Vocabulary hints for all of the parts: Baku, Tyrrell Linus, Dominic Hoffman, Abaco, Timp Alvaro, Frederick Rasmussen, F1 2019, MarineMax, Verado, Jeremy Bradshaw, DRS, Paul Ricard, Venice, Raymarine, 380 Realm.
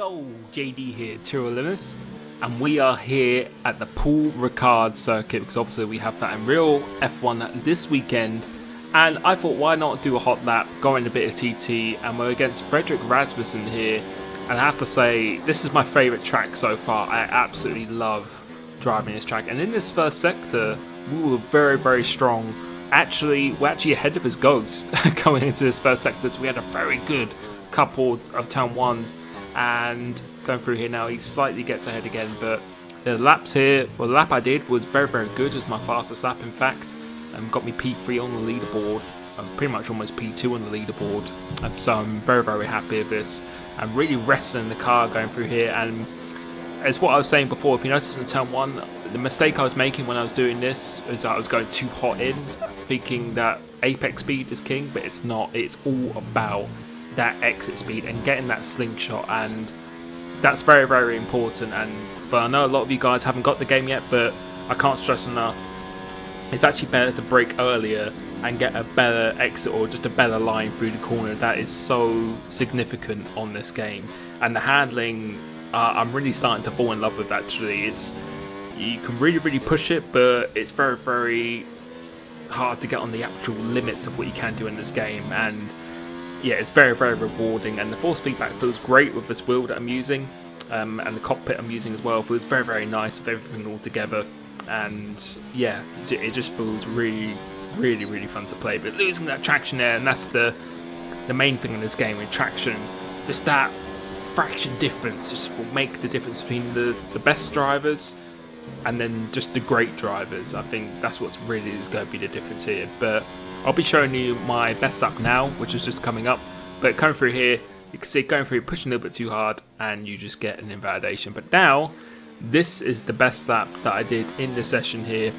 Yo, JD here, Tyrrell Linus, and we are here at the Paul Ricard circuit because obviously we have that in real F1 this weekend. And I thought, why not do a hot lap, go in a bit of TT, and we're against Frederick Rasmussen here. And I have to say, this is my favourite track so far. I absolutely love driving this track. And in this first sector, we were very, very strong. Actually, we're actually ahead of his ghost going into this first sector, so we had a very good couple of turn ones. And going through here now, he slightly gets ahead again, but the laps here, well, the lap I did was very, very good. It was my fastest lap, in fact, and got me P3 on the leaderboard. I'm pretty much almost P2 on the leaderboard, so I'm very, very happy with this. I'm really wrestling the car going through here, and it's what I was saying before. If you notice in turn one, the mistake I was making when I was doing this is I was going too hot in, thinking that apex speed is king, but it's not. It's all about that exit speed and getting that slingshot, and that's very, very important. And but I know a lot of you guys haven't got the game yet, but I can't stress enough, it's actually better to brake earlier and get a better exit or just a better line through the corner. That is so significant on this game. And the handling, I'm really starting to fall in love with. Actually, it's, you can really, really push it, but it's very, very hard to get on the actual limits of what you can do in this game. And yeah, it's very, very rewarding, and the force feedback feels great with this wheel that I'm using, and the cockpit I'm using as well feels very, very nice with everything all together. And yeah, it just feels really, really, really fun to play. But losing that traction there, and that's the main thing in this game with traction, just that fraction difference just will make the difference between the best drivers and then just the great drivers. I think that's what's really is going to be the difference here. But I'll be showing you my best lap now, which is just coming up. But coming through here, you can see going through, pushing a little bit too hard, and you just get an invalidation. But now, this is the best lap that I did in this session here.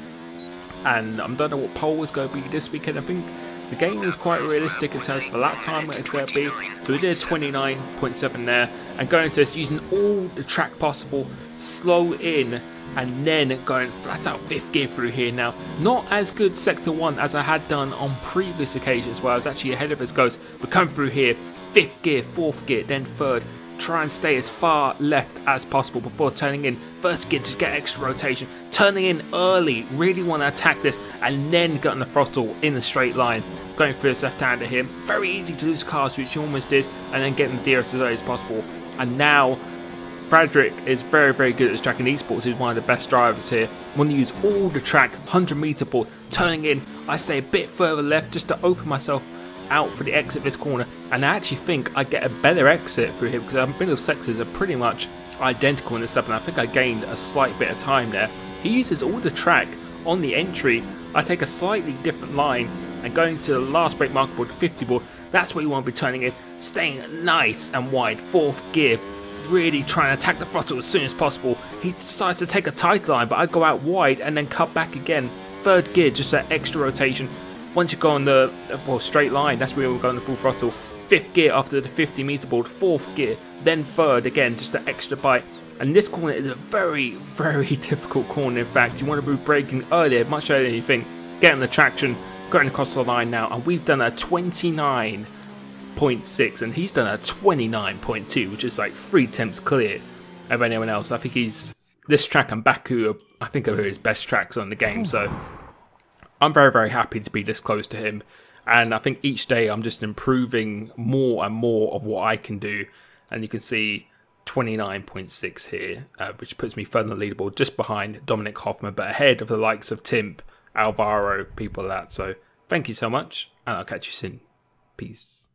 And I don't know what pole is going to be this weekend. I think the game is quite realistic in terms of the lap time it's going to be. So we did 29.7 there. And going into this, using all the track possible, slow in, and then going flat out 5th gear through here now. Not as good sector 1 as I had done on previous occasions where I was actually ahead of his ghost, but come through here, 5th gear, 4th gear, then 3rd. Try and stay as far left as possible before turning in. 1st gear to get extra rotation. Turning in early, really want to attack this, and then get on the throttle in the straight line. Going through this left-hander here, very easy to lose cars, which you almost did, and then getting the DRS as early as possible. And now, Frederick is very, very good at this track in esports. He's one of the best drivers here. Want to use all the track, 100-meter ball, turning in. I stay a bit further left just to open myself out for the exit this corner. And I actually think I get a better exit through here because our middle sectors are pretty much identical in this lap, and I think I gained a slight bit of time there. He uses all the track on the entry. I take a slightly different line and going to the last brake marker board, the 50 board. That's where you want to be turning in, staying nice and wide, 4th gear. Really trying to attack the throttle as soon as possible. He decides to take a tight line, but I go out wide and then cut back again. 3rd gear, just that extra rotation. Once you go on the straight line, that's where we'll go on the full throttle. 5th gear after the 50-meter board, 4th gear, then 3rd again, just an extra bite. And this corner is a very, very difficult corner. In fact, you want to be braking earlier, much earlier than you think. Getting the traction, going across the line now, and we've done a 29.6 and he's done a 29.2, which is like 3 tenths clear of anyone else. I think he's, this track and Baku are, I think, are his best tracks on the game, so I'm very, very happy to be this close to him. And I think each day I'm just improving more and more of what I can do, and you can see 29.6 here, which puts me further on the leaderboard, just behind Dominic Hoffman, but ahead of the likes of Timp, Alvaro, people like that. So thank you so much, and I'll catch you soon. Peace.